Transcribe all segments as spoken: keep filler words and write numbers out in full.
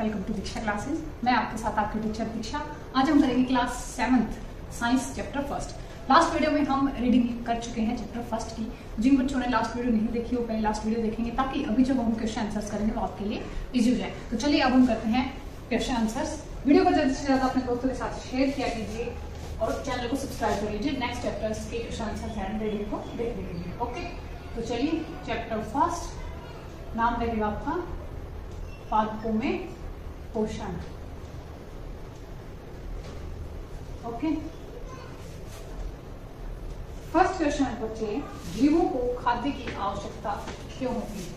Welcome to Diksha classes. मैं आपके साथ आपकी टीचर दीक्षा। आज हम करेंगे class seventh science chapter first. Last video में हम रीडिंग कर चुके हैं चैप्टर फर्स्ट की। जिन बच्चों ने लास्ट वीडियो नहीं देखी वो पहले लास्ट वीडियो देखेंगे, ताकि अभी जब हम क्वेश्चन आंसर्स करेंगे वो आपके लिए ईजी हो जाए। तो चलिए अब हम करते हैं क्वेश्चन आंसर्स। वीडियो को जल्द से जल्द अपने दोस्तों के साथ शेयर किया कीजिए और चैनल को सब्सक्राइब कर लीजिए नेक्स्ट चैप्टर्स के क्वेश्चन आंसर्स एंड रीडिंग को देखने के लिए। ओके, तो चलिए चैप्टर फर्स्ट, नाम रहेगा आपका पादपों में पोषण। ओके, फर्स्ट क्वेश्चन है बच्चे, जीवों को खाद्य की आवश्यकता क्यों होती है?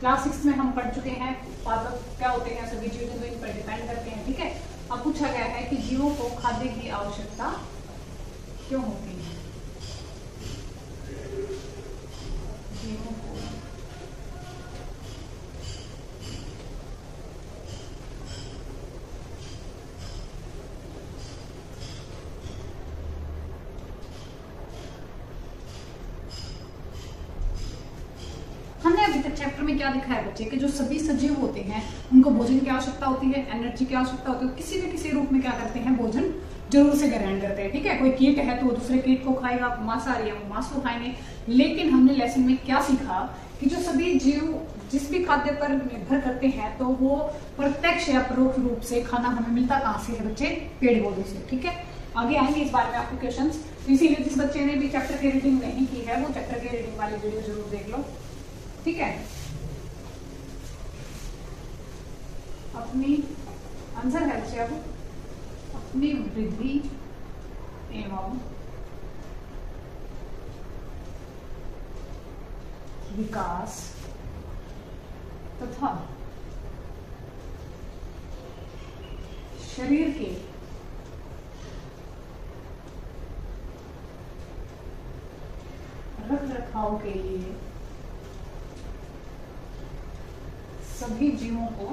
क्लास सिक्स में हम पढ़ चुके हैं पादप क्या होते हैं, सभी जीव जंतु इन पर डिपेंड करते हैं। ठीक है, अब पूछा गया है कि जीवों को खाद्य की आवश्यकता क्यों होती है? जीवों को हमने अभी तक चैप्टर में क्या लिखा है बच्चे, कि जो सभी सजीव होते हैं उनको भोजन की आवश्यकता होती है, एनर्जी की आवश्यकता होती है। किसी न किसी रूप में क्या करते हैं, भोजन जरूर से ग्रहण करते हैं। ठीक है, कोई कीट है तो दूसरे कीट को खाएगा, मांसाहारी है वो मांस को खाएंगे। लेकिन हमने लेसन में क्या सीखा कि जो सभी जीव जिस भी खाद्य पर निर्भर करते हैं, तो वो प्रत्यक्ष या परोक्ष रूप से खाना हमें मिलता कहाँ से है बच्चे, पेड़ पौधों से। ठीक है, आगे आएंगे इस बारे में आपको क्वेश्चन। इसीलिए जिस बच्चे ने भी चैप्टर की रीडिंग नहीं की है वो चैप्टर की रीडिंग वाली वीडियो जरूर देख लो। ठीक है, अपनी आंसर है बच्चे, अब अपनी वृद्धि एवं विकास तथा शरीर के रख रखाव के लिए सभी जीवों को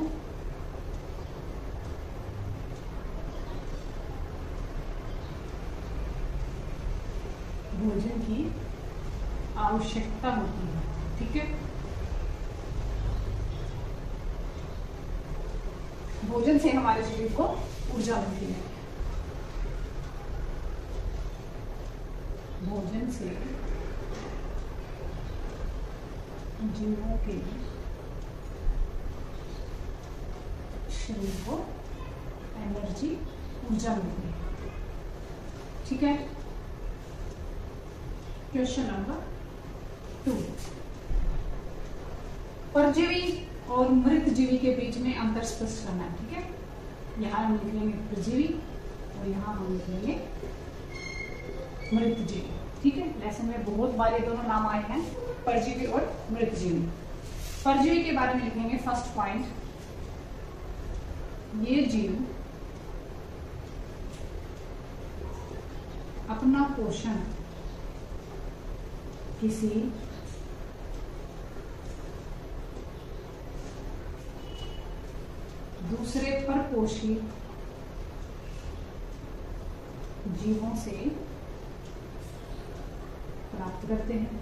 भोजन की आवश्यकता होती है। ठीक है, भोजन से हमारे शरीर को ऊर्जा मिलती है, भोजन से जीवों के शरीर को एनर्जी ऊर्जा मिलती है। ठीक है, क्वेश्चन नंबर टू, परजीवी और मृत जीवी के बीच में अंतर स्पष्ट करना है। ठीक है, यहाँ हम लिखेंगे परजीवी और यहाँ हम लिखेंगे मृत जीवी। ठीक है, लेसन में बहुत बार ये दोनों नाम आए हैं, परजीवी और मृत जीवी। परजीवी के बारे में लिखेंगे फर्स्ट पॉइंट, ये जीव अपना पोषण किसी दूसरे परपोषी जीवों से प्राप्त करते हैं।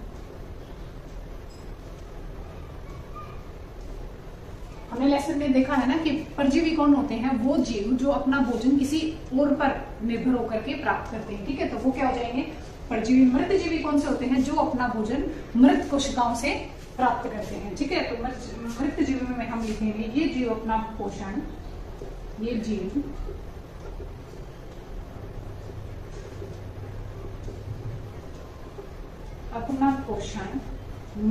हमने लेसन में देखा है ना कि परजीवी कौन होते हैं, वो जीव जो अपना भोजन किसी और पर निर्भर होकर के प्राप्त करते हैं। ठीक है, तो वो क्या हो जाएंगे परजीवी। मृत जीवी कौन से होते हैं, जो अपना भोजन मृत कोशिकाओं से प्राप्त करते हैं। ठीक है, तो मृत जीवी में हम लिखेंगे ये जीव अपना पोषण, ये जीव अपना पोषण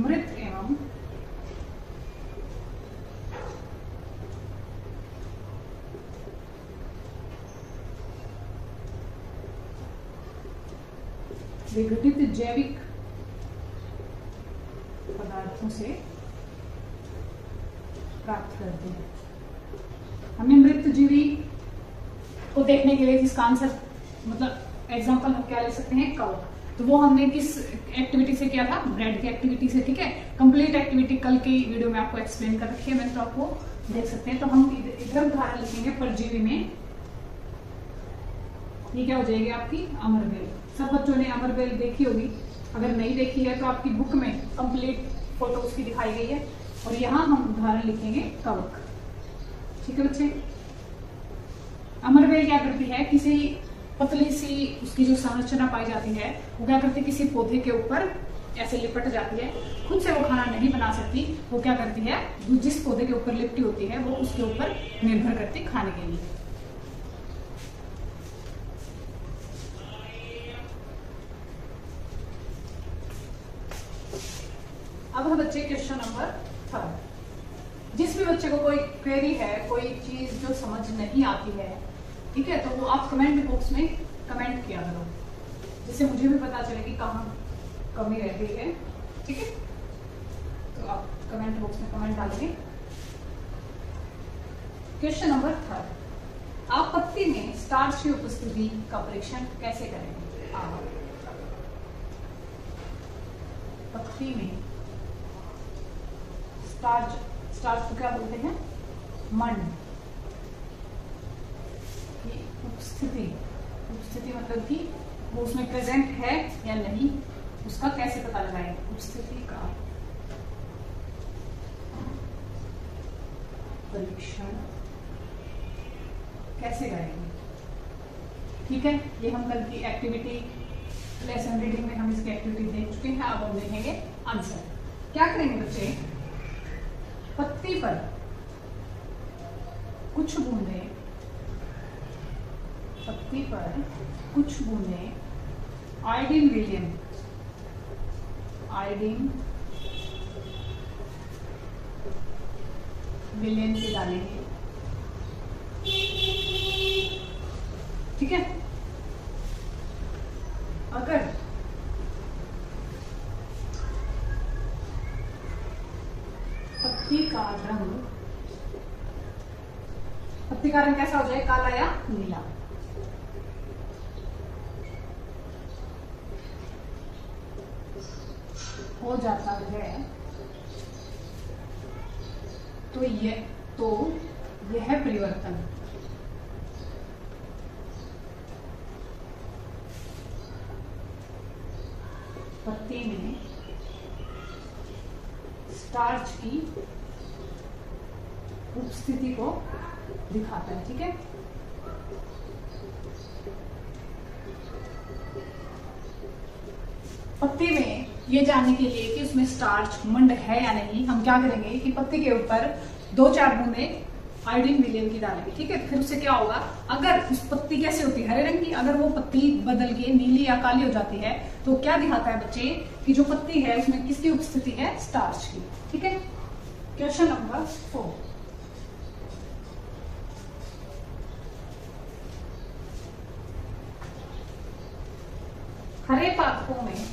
मृत एवं विघटित जैविक पदार्थों से प्राप्त करते हैं। हमने मृत जीवी को देखने के लिए इसका आंसर मतलब एग्जाम्पल हम क्या ले सकते हैं, काऊ। तो वो हमने किस एक्टिविटी से किया था, ब्रेड की एक्टिविटी से। ठीक है, कंप्लीट एक्टिविटी कल की वीडियो में आपको एक्सप्लेन कर रखी है मैंने, तो आपको देख सकते हैं। तो हम इधर उदाहरण लिखेंगे परजीवी में, ये क्या हो जाएगी आपकी अमरबेल। सब बच्चों ने अमरबेल देखी होगी, अगर नहीं देखी है तो आपकी बुक में कंप्लीट फोटो उसकी दिखाई गई है। और यहाँ हम उदाहरण लिखेंगे कवक। ठीक है बच्चे। अमरबेल क्या करती है, किसी पतली सी उसकी जो संरचना पाई जाती है वो क्या करती है, किसी पौधे के ऊपर ऐसे लिपट जाती है। खुद से वो खाना नहीं बना सकती, वो क्या करती है, जिस पौधे के ऊपर लिपटी होती है वो उसके ऊपर निर्भर करती खाने के लिए। अब हम बच्चे क्वेश्चन नंबर थर्ड। जिस भी बच्चे को कोई क्वेरी है, कोई चीज जो समझ नहीं आती है, ठीक है, तो वो आप कमेंट बॉक्स में कमेंट किया करो, जिससे मुझे भी पता चले कि कहाँ कमी रह गई है। ठीक है, तो आप कमेंट बॉक्स में कमेंट डालेंगे। क्वेश्चन नंबर थर्ड, आप पत्ती में स्टार्च की उपस्थिति का परीक्षण कैसे करेंगे। आप पत्ती में स्टार्च स्टार्च को क्या बोलते हैं, मण की उपस्थिति, उपस्थिति मतलब कि वो उसमें प्रेजेंट है या नहीं, उसका कैसे पता लगाएं, उपस्थिति का परीक्षण कैसे करेंगे। ठीक है, ये हम कल की एक्टिविटी लेसन रीडिंग में हम इसकी एक्टिविटी देख चुके हैं। अब हम देखेंगे आंसर। क्या करेंगे बच्चे, पत्ती पर कुछ बूंदे, पत्ती पर कुछ बूंदे आयोडीन विलियम आयोडीन विलियन से डालेंगे। ठीक है, अगर पत्ती का रंग पत्ती का रंग कैसा हो जाए, काला या नीला, हो जाता है तो ये तो यह परिवर्तन पत्ती में स्टार्च की उपस्थिति को दिखाता है। ठीक है, पत्ती में ये जानने के लिए कि उसमें स्टार्च मंड है या नहीं, हम क्या करेंगे कि पत्ती के ऊपर दो चार बूंदे आयोडीन विलियम की डालेंगे। ठीक है, फिर उससे क्या होगा, अगर उस पत्ती कैसे होती है हरे रंग की, अगर वो पत्ती बदल के नीली या काली हो जाती है तो क्या दिखाता है बच्चे कि जो पत्ती है उसमें किसकी उपस्थिति है, स्टार्च की। ठीक है, क्वेश्चन नंबर फोर। हरे पादपों में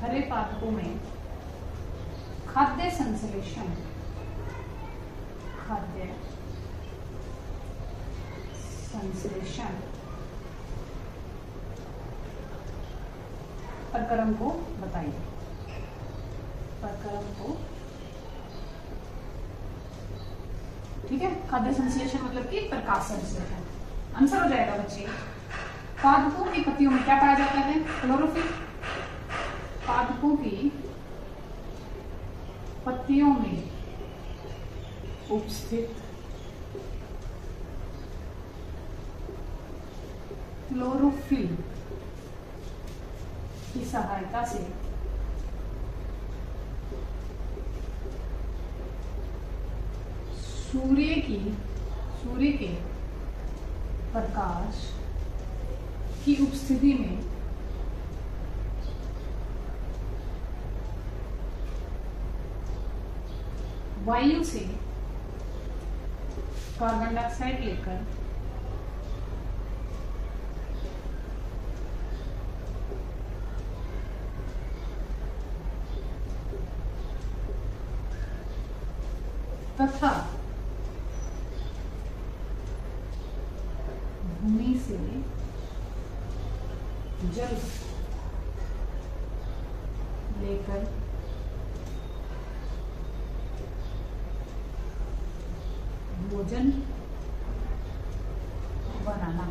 हरे पादपों में खाद्य संश्लेषण खाद्य संश्लेषण प्रक्रम को बताइए, प्रक्रम को। ठीक है, खाद्य संश्लेषण मतलब कि प्रकाश संश्लेषण। आंसर हो जाएगा बच्चे, पादपों की पत्तियों में क्या पाया जाता है, क्लोरोफिल। पादपों की पत्तियों में उपस्थित क्लोरोफिल की सहायता से सूर्य की सूर्य के प्रकाश की उपस्थिति में वायु से कार्बन डाइऑक्साइड लेकर तथा भूमि से जल लेकर भोजन बनाना।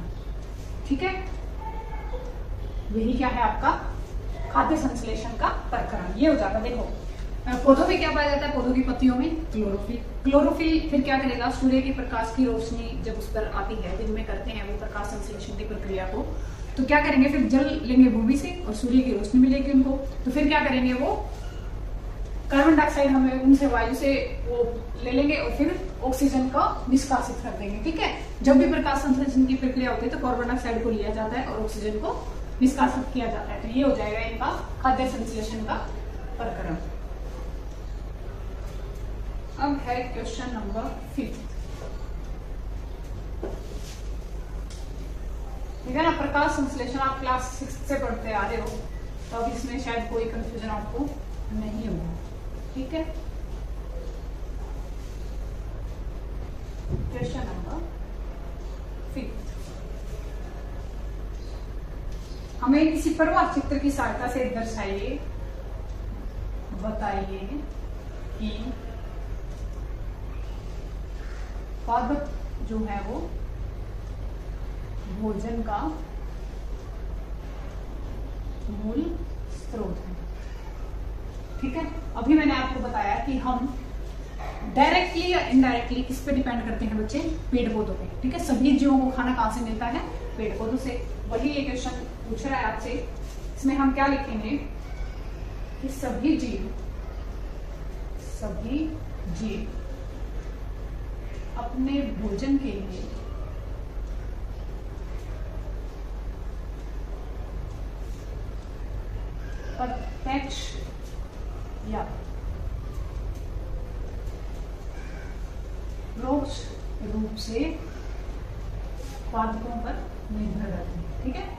ठीक है, यही क्या है आपका खाद्य संश्लेषण का प्रकरण, ये हो जाता। देखो पौधों में क्या पाया जाता है, पौधों की पत्तियों में क्लोरोफिल। क्लोरोफिल फिर क्या करेगा, सूर्य के प्रकाश की रोशनी जब उस पर आती है, दिन में करते हैं वो प्रकाश संश्लेषण की प्रक्रिया को, तो क्या करेंगे फिर जल लेंगे भूमि से और सूर्य की रोशनी मिलेगी उनको, तो फिर क्या करेंगे वो कार्बन डाइऑक्साइड हमें उनसे वायु से वो ले लेंगे और फिर ऑक्सीजन का निष्कासित कर देंगे। ठीक है, जब भी प्रकाश संश्लेषण की प्रक्रिया होती है तो कार्बन डाइऑक्साइड को लिया जाता है और ऑक्सीजन को निष्कासित किया जाता है, तो ये हो जाएगा इनका खाद्य संश्लेषण का प्रकरण। अब है क्वेश्चन नंबर फिफ्थ। ठीक है ना, प्रकाश संश्लेषण आप क्लास सिक्स से पढ़ते आ रहे हो तो अब इसमें शायद कोई कंफ्यूजन आपको नहीं होगा। ठीक है, क्वेश्चन नंबर फिफ्थ। हमें किसी प्रवाह चित्र की सहायता से दर्शाइए, बताइए कि पादप जो है वो भोजन का मूल स्रोत है। ठीक है, अभी मैंने आपको बताया कि हम डायरेक्टली या इनडायरेक्टली किस पे डिपेंड करते हैं बच्चे, पेड़ पौधों पे। ठीक है, सभी जीवों को खाना कहां से मिलता है, पेड़ पौधों से। वही ये क्वेश्चन पूछ रहा है आपसे, इसमें हम क्या लिखेंगे कि सभी जीव सभी जीव अपने भोजन के लिए प्रत्यक्ष या परोक्ष रूप से पादपों पर निर्भर रहते हैं। ठीक है,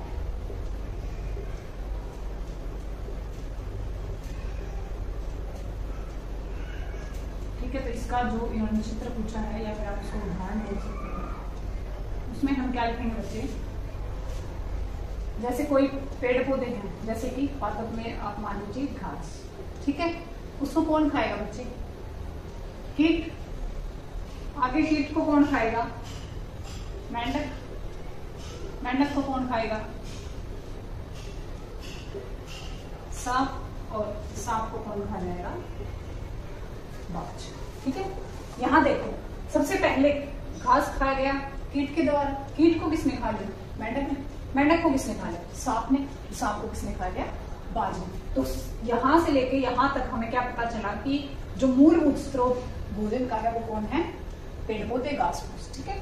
ठीक है, तो इसका जो इन्होंने चित्र पूछा है या फिर आप उसको उदाहरण दे सकते हैं, उसमें हम क्या लिखेंगे बच्चे, जैसे कोई पेड़ पौधे हैं, जैसे कि पादप में आप मान लीजिए घास। ठीक है, उसको कौन खाएगा बच्चे, कीट। आगे कीट को कौन खाएगा, मेंढक। मेंढक को कौन खाएगा, सांप। और सांप को कौन खा जाएगा, बाज। ठीक है, यहां देखो सबसे पहले घास खाया गया कीट के द्वारा, कीट को किसने खा लिया, मेंढक ने। मेंढक को किसने खा लिया, सांप ने। सांप को किसने खा लिया, बाज ने। तो यहां से लेके यहां तक हमें क्या पता चला कि जो मूलभूत स्रोत भोजन का है वो कौन है, पेड़ पौधे, घास फूस। ठीक है,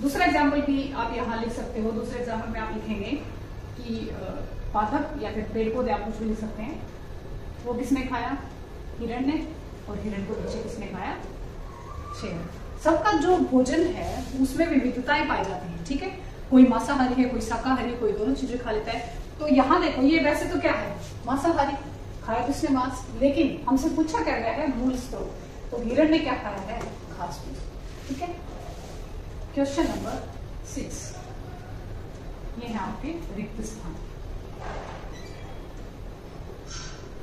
दूसरा एग्जाम्पल भी आप यहाँ लिख सकते हो। दूसरे एग्जाम्पल में आप लिखेंगे कि पादप या फिर पेड़ पौधे आप कुछ भी लिख सकते हैं, वो किसने खाया, हिरण ने। और हिरण को पीछे किसने खाया, शेर। सबका जो भोजन है उसमें विविधताएं पाई जाती है। ठीक है, कोई मांसाहारी है, कोई शाकाहारी, कोई दोनों चीजें खा लेता है। तो यहाँ देखो ये वैसे तो क्या है, मांसाहारी, खाया तो उसने मांस, लेकिन हमसे पूछा क्या गया है, मूल स्रोत। तो हिरण ने क्या खाया है, घास फूस। ठीक है, क्वेश्चन नंबर सिक्स, ये है आपके रिक्त स्थान।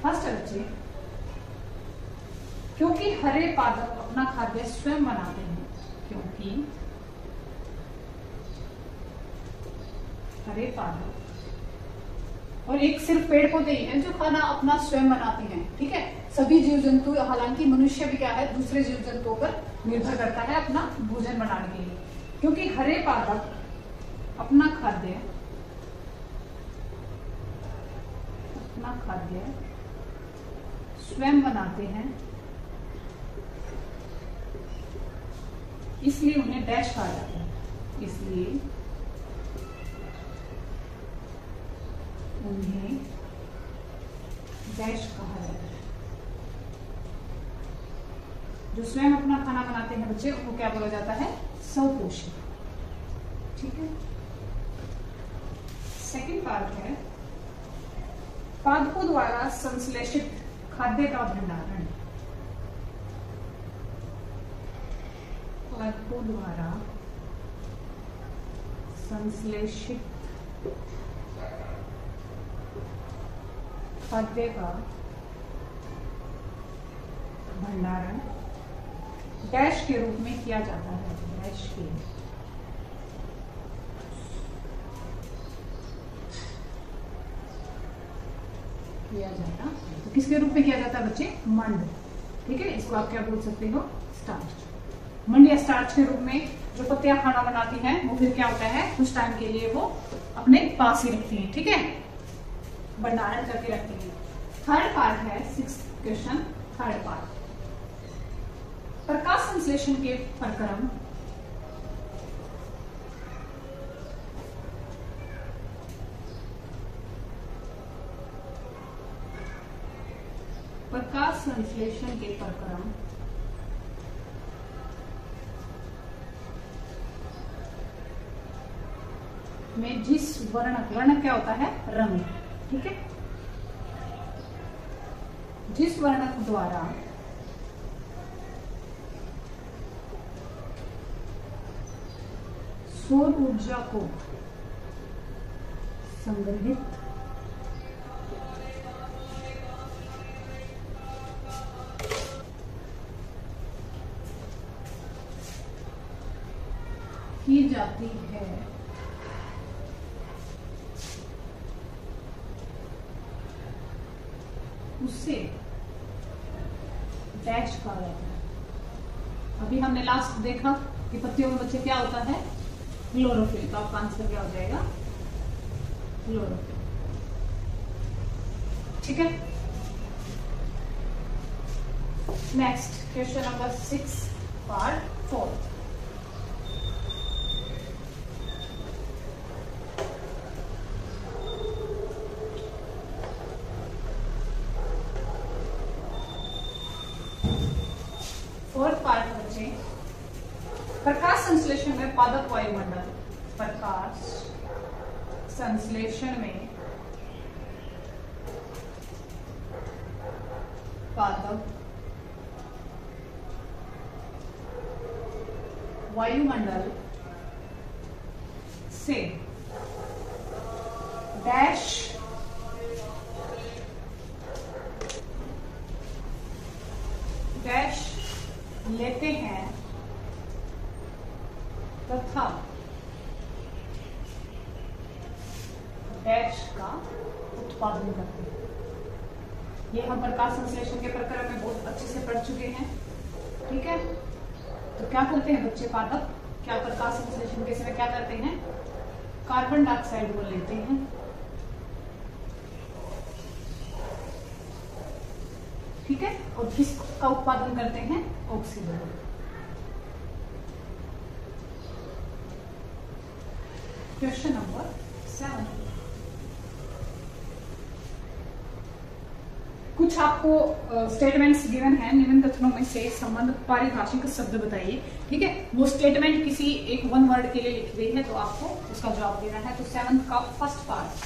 फर्स्ट बच्चे, क्योंकि हरे पादप अपना खाद्य स्वयं बनाते हैं, क्योंकि हरे पादप, और एक सिर्फ पेड़ पौधे ही हैं जो खाना अपना स्वयं बनाते हैं। ठीक है, सभी जीव जंतु, हालांकि मनुष्य भी क्या है, दूसरे जीव जंतुओं पर निर्भर करता है अपना भोजन बनाने के लिए। क्योंकि हरे पादप अपना खाद्य अपना खाद्य स्वयं बनाते हैं, इसलिए उन्हें डैश कहा जाता है, इसलिए उन्हें डैश कहा जाता है। जो स्वयं अपना खाना बनाते हैं बच्चे, उनको क्या बोला जाता है, स्वपोषी। ठीक है, सेकंड पार्ट है पादपों द्वारा संश्लेषित खाद्य का भंडारण। पादपों द्वारा संश्लेषित खाद्य का भंडारण डैश के रूप में किया जाता है, डैश के किया जाता है। किसके रूप में किया जाता है बच्चे? मंड। ठीक है, इसको आप क्या बोल सकते हो? स्टार्च। मंड या स्टार्च के रूप में जो पत्तियां खाना बनाती हैं वो फिर क्या होता है, कुछ टाइम के लिए वो अपने पास ही रखती हैं। ठीक है, भंडारण करके रखती हैं। थर्ड पार्ट है सिक्स्थ क्वेश्चन, थर्ड पार्ट, प्रकाश संश्लेषण के प्रक्रम प्रकाश संश्लेषण के प्रक्रम में जिस वर्णक, वर्णक क्या होता है? रंग। ठीक है, जिस वर्णक द्वारा सौर ऊर्जा को संग्रहित की जाती है, उससे डैश कहा जाता है। अभी हमने लास्ट देखा कि पत्तियों में बच्चे क्या होता है? क्लोरोफिल। तो आपका आंसर क्या हो जाएगा? क्लोरोफिल। ठीक है, next question number six part four, पादप वायुमंडल प्रकाश संश्लेषण में पादप वायुमंडल से डैश डैश लेते हैं तथा डैश का उत्पादन करते हैं। ये हम प्रकाश संश्लेषण के प्रक्रम में बहुत अच्छे से पढ़ चुके हैं। ठीक है, तो क्या बोलते हैं बच्चे? पादप क्या प्रकाश संश्लेषण के समय क्या करते हैं? कार्बन डाइऑक्साइड को लेते हैं, ठीक है, और किसका उत्पादन करते हैं? ऑक्सीजन। क्वेश्चन नंबर सेवन, कुछ आपको स्टेटमेंट्स uh, गिवन है, निम्न कथनों में से संबंध पारिभाषिक शब्द बताइए। ठीक है, वो स्टेटमेंट किसी एक वन वर्ड के लिए लिखी गई है तो आपको उसका जवाब देना है। तो सेवंथ का फर्स्ट पार्ट,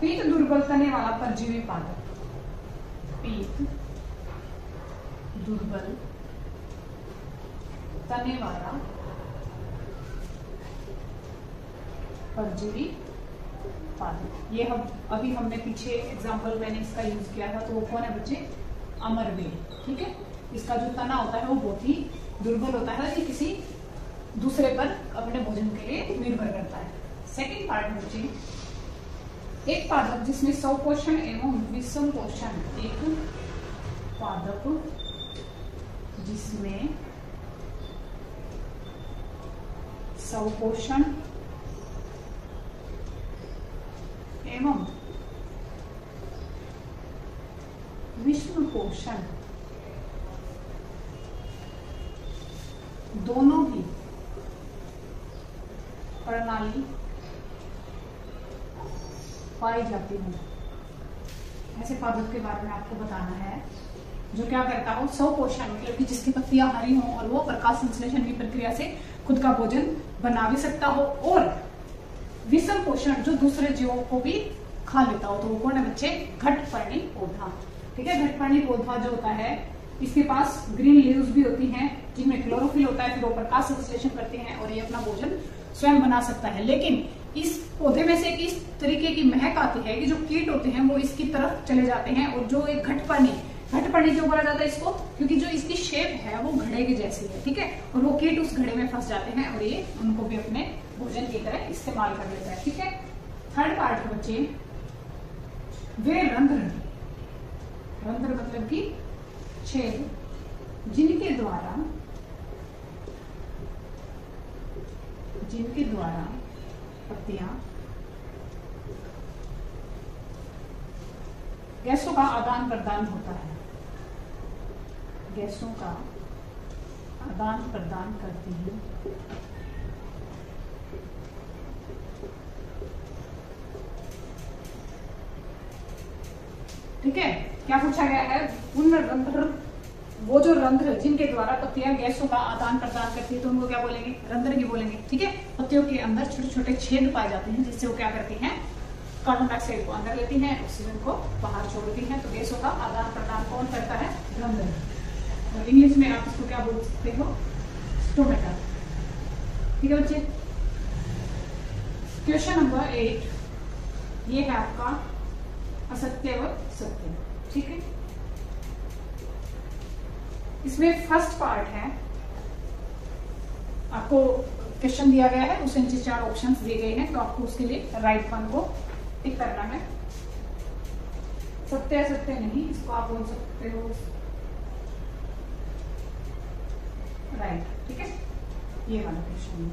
पीत दुर्बल करने वाला परजीवी पादप, पीत दुर्बल करने वाला परजीवी पादप। ये हम अभी हमने पीछे एग्जाम्पल मैंने इसका यूज किया था, तो वो कौन है बच्चे? अमरबेल। ठीक है, इसका जो तना होता है वो बहुत ही दुर्बल होता है, ये किसी दूसरे पर अपने भोजन के लिए निर्भर करता है। सेकंड पार्ट में बच्चे, एक पादप जिसमें सौ पोषण एवं विषम पोषण, एक पादप जिसमें सौ पोषण एवं विष्णु पोषण दोनों ही प्रणाली पाई जाती है। ऐसे पादप के बारे में आपको बताना है जो क्या करता हो सौ पोषण, मतलब कि जिसकी पत्तियां हरी हो और वो प्रकाश संश्लेषण की प्रक्रिया से खुद का भोजन बना भी सकता हो, और विषम पोषण जो दूसरे जीवों को भी खा लेता हो, तो वो कौन है बच्चे? घटपर्णी पौधा। ठीक है, घटपर्णी पौधा जो होता है इसके पास ग्रीन लीव्स भी होती हैं जिनमें क्लोरोफिल होता है, फिर वो प्रकाश संश्लेषण करते हैं और ये अपना भोजन स्वयं बना सकता है। लेकिन इस पौधे में से इस तरीके की महक आती है कि जो कीट होते हैं वो इसकी तरफ चले जाते हैं, और जो एक घटपर्णी घटपर्णी क्यों बोला जाता है इसको? क्योंकि जो इसकी शेप है वो घड़े की जैसी है। ठीक है, और वो कीट उस घड़े में फंस जाते हैं और ये उनको भी अपने भोजन की तरह इस्तेमाल कर लेता है। ठीक है, थर्ड पार्ट बच्चे, वे रंग रंग रंध्र मतलब कि छेद, जिनके द्वारा जिनके द्वारा पत्तियां गैसों का आदान प्रदान होता है, गैसों का आदान प्रदान करती हैं। ठीक है, क्या पूछा गया है? उन रंध्र, वो जो रंध्र जिनके द्वारा पत्तियां गैसों का आदान प्रदान करती है, तो उनको क्या बोलेंगे? रंध्र ही बोलेंगे। ठीक है, पत्तियों के अंदर छोटे छोटे छेद पाए जाते हैं, जिससे वो क्या करती हैं? कार्बन डाइऑक्साइड को अंदर लेती हैं, ऑक्सीजन को बाहर छोड़ती हैं। तो गैसों का आदान प्रदान कौन करता है? रंध्र। और इंग्लिश में आप इसको क्या बोल सकते हो? स्टोमेटा। ठीक है बच्चे, क्वेश्चन नंबर एट ये है आपका असत्य व सत्य। ठीक है, इसमें फर्स्ट पार्ट है, आपको क्वेश्चन दिया गया है, उसके नीचे चार ऑप्शंस दिए गए हैं, तो आपको उसके लिए राइट वन को टिक करना है। सत्य असत्य नहीं, इसको आप बोल सकते हो राइट। ठीक है, ये वाला क्वेश्चन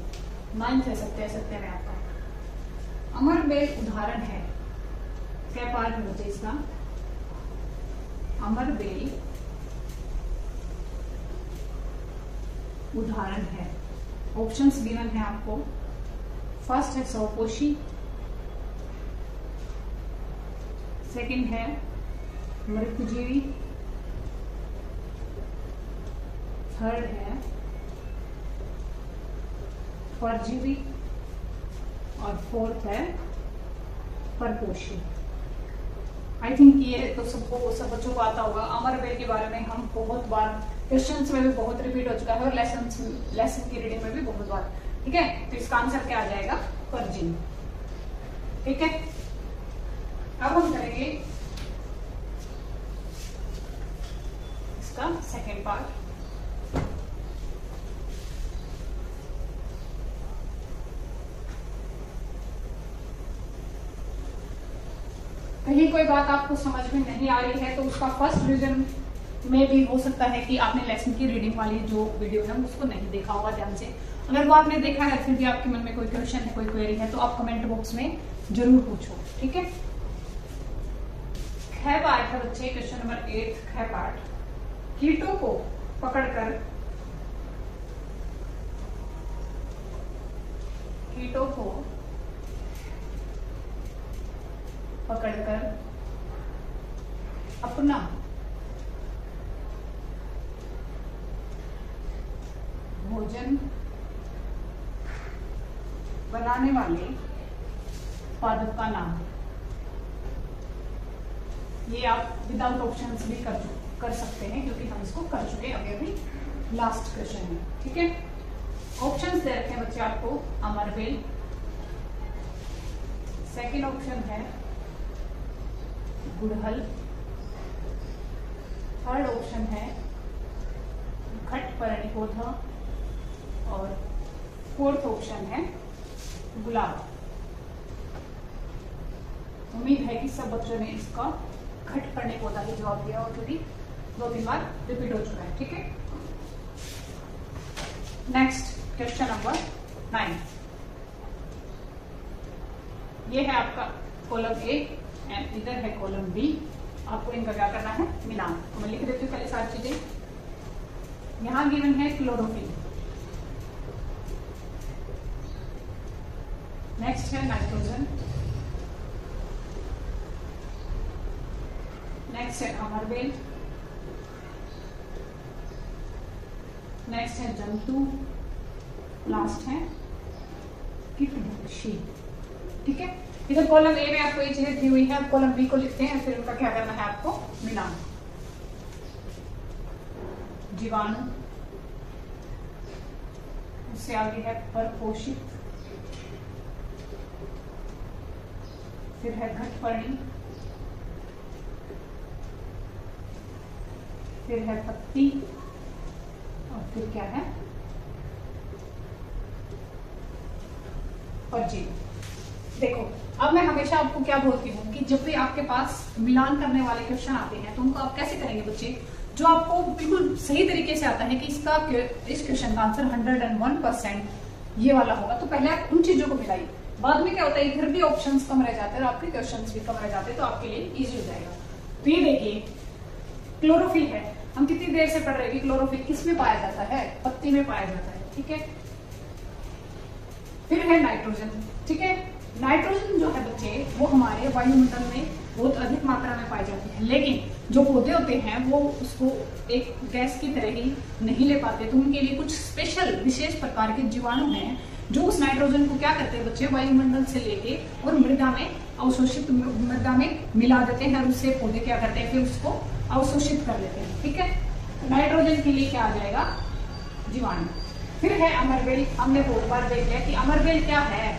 नाइन्थ है, सत्य असत्य में आपका अमरबेल उदाहरण है। क्या पार्ट है बच्चे इसका? अमरबेल उदाहरण है। ऑप्शंस गिवन है आपको, फर्स्ट है सौपोशी, सेकंड है मृतजीवी, थर्ड है परजीवी और फोर्थ है परपोशी। आई थिंक ये तो सबको, सब बच्चों को आता होगा। अमरबेल के बारे में हम बहुत बार क्वेश्चंस में भी बहुत रिपीट हो चुका है और लेसन्स लेसन की रीडिंग में भी बहुत बार। ठीक है, तो इसका आंसर क्या आ जाएगा? परजीवी। ठीक है, अब हम करेंगे इसका सेकेंड पार्ट। कहीं कोई बात आपको समझ में नहीं आ रही है तो उसका फर्स्ट रीजन में भी हो सकता है कि आपने लेसन की रीडिंग वाली जो वीडियो है उसको नहीं देखा होगा ध्यान से। अगर वो आपने देखा है फिर भी आपके मन में कोई क्वेश्चन है, कोई क्वेरी है, तो आप कमेंट बॉक्स में जरूर पूछो। ठीक है, खै पाठ है बच्चे, क्वेश्चन नंबर एट खै पाठ। कीटों को पकड़कर कीटों को पकड़कर अपना भोजन बनाने वाले पादप का नाम। ये आप विदाउट ऑप्शंस भी कर, कर सकते हैं क्योंकि हम इसको कर चुके अभी अभी लास्ट क्वेश्चन है। ठीक है, ऑप्शंस दे रखे हैं बच्चे आपको, अमरबेल, सेकेंड ऑप्शन है गुड़हल, थर्ड ऑप्शन है घटपर्णी पौधा और फोर्थ ऑप्शन है गुलाब। उम्मीद है कि सब बच्चों ने इसका घटपर्णी पौधा ही जवाब दिया और क्योंकि दो तीन बार रिपीट हो चुका है। ठीक है, नेक्स्ट क्वेश्चन नंबर नाइन, ये है आपका कॉलम ए एंड इधर है कॉलम बी। आपको इनका क्या करना है? मिलान। तो मैं लिख देती हूँ पहले सारी चीजें। यहाँ गिवन है क्लोरोफिल, नेक्स्ट है नाइट्रोजन, नेक्स्ट है अमरबेल, नेक्स्ट है जंतु, लास्ट है कीटभक्षी। ठीक है, इधर कॉलम ए में आपको ये चीजें दी हुई है, आप कॉलम बी को लिखते हैं फिर उनका क्या करना है आपको? मिलान। जीवाणु, उससे आगे है परपोषित, फिर है घटपर्णी, फिर है पत्ती और फिर क्या है? परजीवी। देखो अब मैं हमेशा आपको क्या बोलती हूँ कि जब भी आपके पास मिलान करने वाले क्वेश्चन आते हैं तो उनको आप कैसे करेंगे बच्चे, जो आपको बिल्कुल सही तरीके से आता है कि इसका इस क्वेश्चन का answer hundred and one percent ये वाला होगा, तो पहले आप उन चीजों को मिलाइए। बाद में क्या होता है, इधर भी ऑप्शन कम रह जाते हैं और आपके क्वेश्चन भी कम रह जाते हैं, तो आपके लिए ईजी हो जाएगा। तो ये देखिए क्लोरोफिल है, हम कितनी देर से पढ़ रहे हैं कि क्लोरोफिल किस में पाया जाता है, पत्ती में पाया जाता है, ठीक है। फिर है नाइट्रोजन, ठीक है। नाइट्रोजन जो है बच्चे वो हमारे वायुमंडल में बहुत अधिक मात्रा में पाई जाती है, लेकिन जो पौधे होते हैं वो उसको एक गैस की तरह ही नहीं ले पाते, तो उनके लिए कुछ स्पेशल विशेष प्रकार के जीवाणु हैं जो उस नाइट्रोजन को क्या करते हैं बच्चे, वायुमंडल से लेके और मृदा में अवशोषित मृदा में मिला देते हैं और उससे पौधे क्या करते हैं, फिर उसको अवशोषित कर लेते हैं, ठीक है। नाइट्रोजन के लिए क्या आ जाएगा, जीवाणु। फिर है अमरबेल, हमने बहुत बार देख लिया कि अमरबेल क्या है,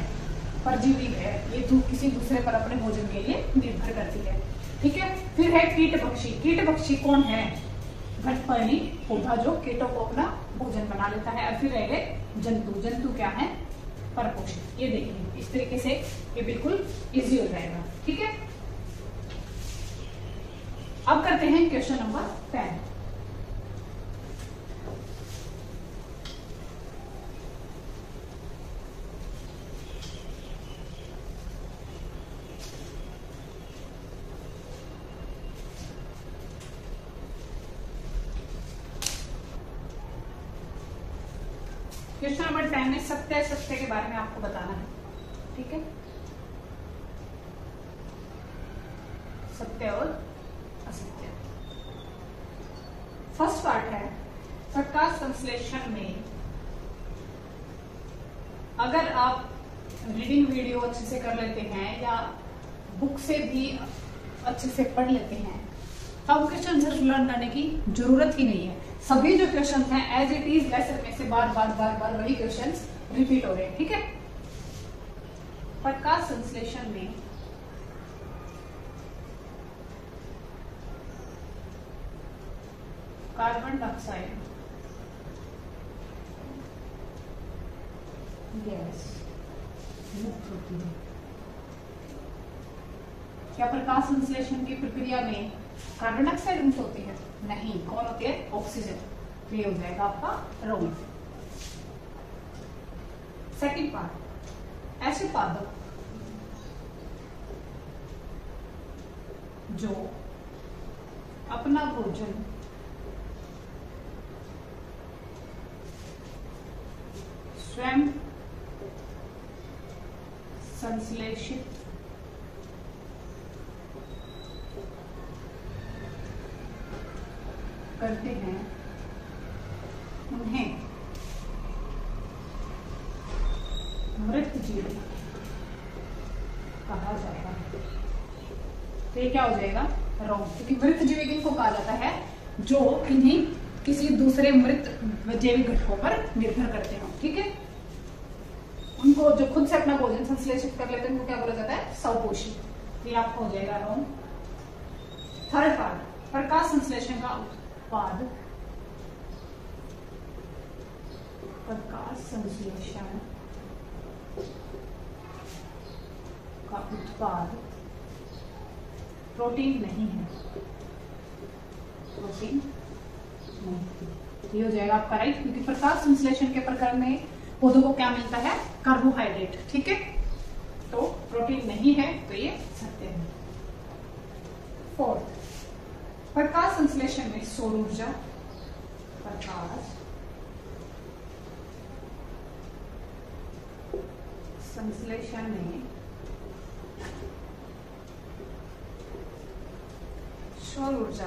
परजीवी है, ये किसी दूसरे पर अपने भोजन के लिए निर्भर करती है, ठीक है। फिर है कीट पक्षी, कीट पक्षी कौन है, घटपर्णी पौधा जो कीटों को अपना भोजन बना लेता है। और फिर रह गए जंतु, जंतु क्या है, परपोषी। ये देखिए इस तरीके से ये बिल्कुल इजी हो जाएगा, ठीक है। अब करते हैं question number ten. Question number ten में सत्य सत्य के बारे में आपको बताना है, ठीक है। सत्य और असत्य। फर्स्ट पार्ट है प्रकाश संश्लेषण में, अगर आप रीडिंग वीडियो अच्छे से कर लेते हैं या बुक से भी अच्छे से पढ़ लेते हैं तो आप क्वेश्चन लर्न करने की जरूरत ही नहीं है। सभी जो क्वेश्चन हैं एज इट इज लेसन में से बार बार बार बार वही क्वेश्चंस रिपीट हो रहे हैं, ठीक है। प्रकाश संश्लेषण में कार्बन डाइऑक्साइड गैस मुक्त होती है। क्या प्रकाश संश्लेषण की प्रक्रिया में कार्बन डाइऑक्साइड मुक्त होती है? नहीं, कौन होती है, ऑक्सीजन। तो ये हो जाएगा आपका रॉन्ग। सेकंड पार्ट, ऐसे पादप जो अपना भोजन स्वयं संश्लेषित करते हैं उन्हें मृत जीव कहा जाता है। तो ये क्या हो जाएगा, रॉन्ग, क्योंकि मृत जीव इनको कहा जाता है जो इन्हीं किसी दूसरे मृत जैविक घटकों पर निर्भर करते हो, ठीक है। उनको जो खुद से अपना भोजन संश्लेषित कर लेते हैं उनको क्या बोला जाता है, स्वपोषी। ये आपको हो जाएगा रॉन्ग। थर्ड पार्ट, प्रकाश संश्लेषण का उत्पाद, प्रकाश संश्लेषण का उत्पाद प्रोटीन नहीं है, प्रोटीन नहीं। ये हो जाएगा आपका राइट, क्योंकि प्रकाश संश्लेषण के प्रकरण में पौधों को क्या मिलता है, कार्बोहाइड्रेट, ठीक है, तो प्रोटीन नहीं है, तो ये सत्य है। फोर्थ, प्रकाश संश्लेषण में सौर ऊर्जा, प्रकाश संश्लेषण में सौर ऊर्जा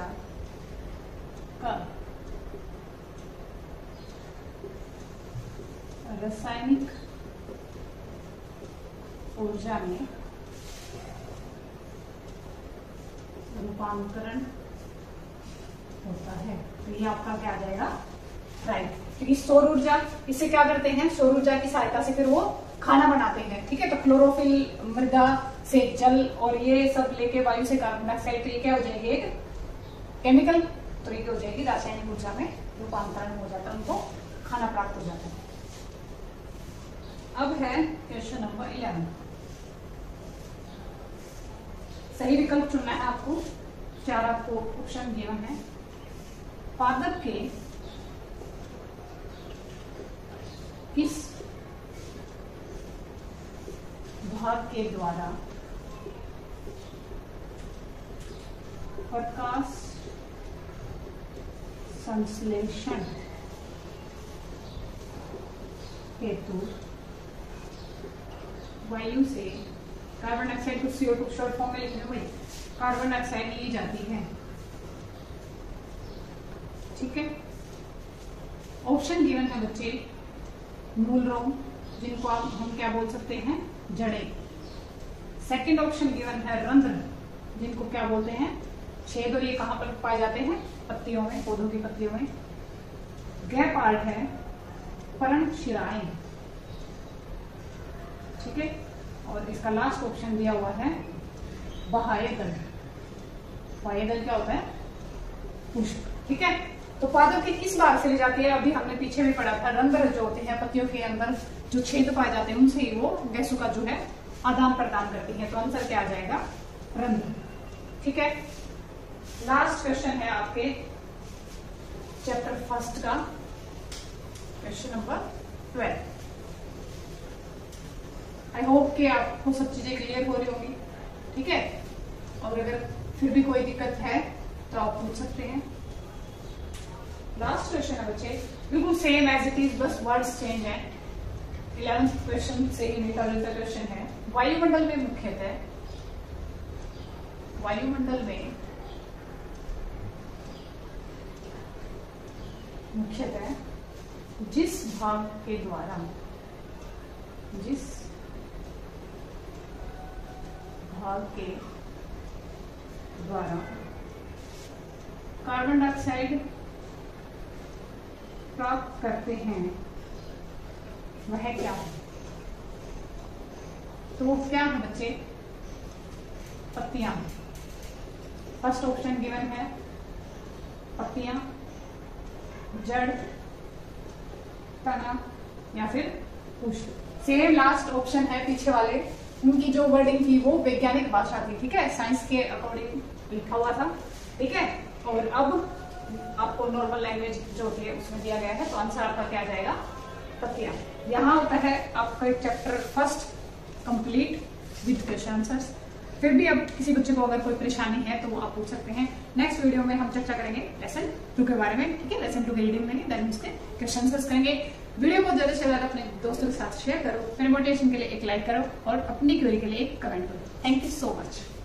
का रासायनिक ऊर्जा में रूपांतरण होता है। तो ये आपका क्या आ जाएगा, राइट, क्योंकि सौर ऊर्जा, इससे क्या करते हैं, सौर ऊर्जा की सहायता से फिर वो खाना बनाते हैं, ठीक है। तो क्लोरोफिल मृदा से जल और ये सब लेके वायु से कार्बन डाइऑक्साइड, तो ये क्या हो जाएगी, एक केमिकल, तो ये हो जाएगी रासायनिक ऊर्जा में रूपांतरण हो जाता है, उनको खाना प्राप्त हो जाता है। अब है क्वेश्चन नंबर इलेवन। सही विकल्प चुनना है आपको। चार आपको ऑप्शन दिया है। पादप के किस भाग के द्वारा प्रकाश संश्लेषण हेतु वायु से कार्बन डाइऑक्साइड को सीओ टू शॉर्ट फॉर्म में लिखने हुए कार्बन डाइऑक्साइड ली जाती है। ठीक है, ऑप्शन गिवन है बच्चे मूल रोग, जिनको आप हम क्या बोल सकते हैं, जड़े। सेकंड ऑप्शन गिवन है रंध्र, जिनको क्या बोलते हैं, छेद। और ये कहां पर पाए जाते हैं, पत्तियों में, पौधों की पत्तियों में। गैप पार्ट है पर्णशिराएं। ठीक है, और इसका लास्ट ऑप्शन दिया हुआ है बाह्य दल। बाह्य दल क्या होता है, पुष्प। ठीक है, तो पादप के किस भाग से ली जाती है, अभी हमने पीछे भी पढ़ा था। रंध्र जो होते हैं पत्तियों के अंदर जो छेद पाए जाते हैं, उनसे ही वो गैसों का जो है आदान प्रदान करती है। तो आंसर क्या आ जाएगा, रंध्र। ठीक है, लास्ट क्वेश्चन है आपके चैप्टर फर्स्ट का question number twelve. I hope कि आपको सब चीजें क्लियर हो रही होंगी। ठीक है, और अगर फिर भी कोई दिक्कत है तो आप पूछ सकते हैं। लास्ट क्वेश्चन है बच्चे, बिल्कुल सेम एज इट इज, बस वर्ड्स चेंज हैं। ग्यारहवें क्वेश्चन से ही मिलता जुलता क्वेश्चन है। वायुमंडल में मुख्यतः वायुमंडल में मुख्यतः जिस भाग के द्वारा जिस भाग के द्वारा कार्बन डाइऑक्साइड प्राप्त करते हैं वह क्या है, तो वो क्या है बच्चे, पत्तियां। फर्स्ट ऑप्शन गिवन है पत्तियां, जड़, तना या फिर पुष्प। सेम लास्ट ऑप्शन है पीछे वाले, उनकी जो वर्डिंग थी वो वैज्ञानिक भाषा थी। ठीक है, साइंस के अकॉर्डिंग लिखा हुआ था। ठीक है, और अब आपको नॉर्मल लैंग्वेज जो होती है उसमें दिया गया है। तो आंसर आपका क्या जाएगा, पत्तियां। यहाँ होता है आपका chapter first complete with question answers. फिर भी अब किसी बच्चे को अगर कोई परेशानी है तो वो आप पूछ सकते हैं। नेक्स्ट वीडियो में हम चर्चा करेंगे लेसन टू के बारे में। ठीक है, लेसन टू के रीडिंग में देन उसके क्वेश्चन आंसर्स करेंगे। वीडियो को ज्यादा से ज्यादा अपने दोस्तों के साथ शेयर करो। फिर मोटिवेशन के लिए एक लाइक करो और अपनी क्वेरी के लिए एक कमेंट करो। Thank you so much.